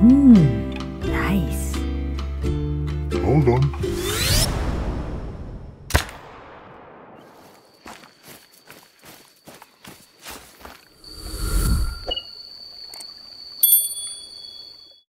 Nice. Hold on.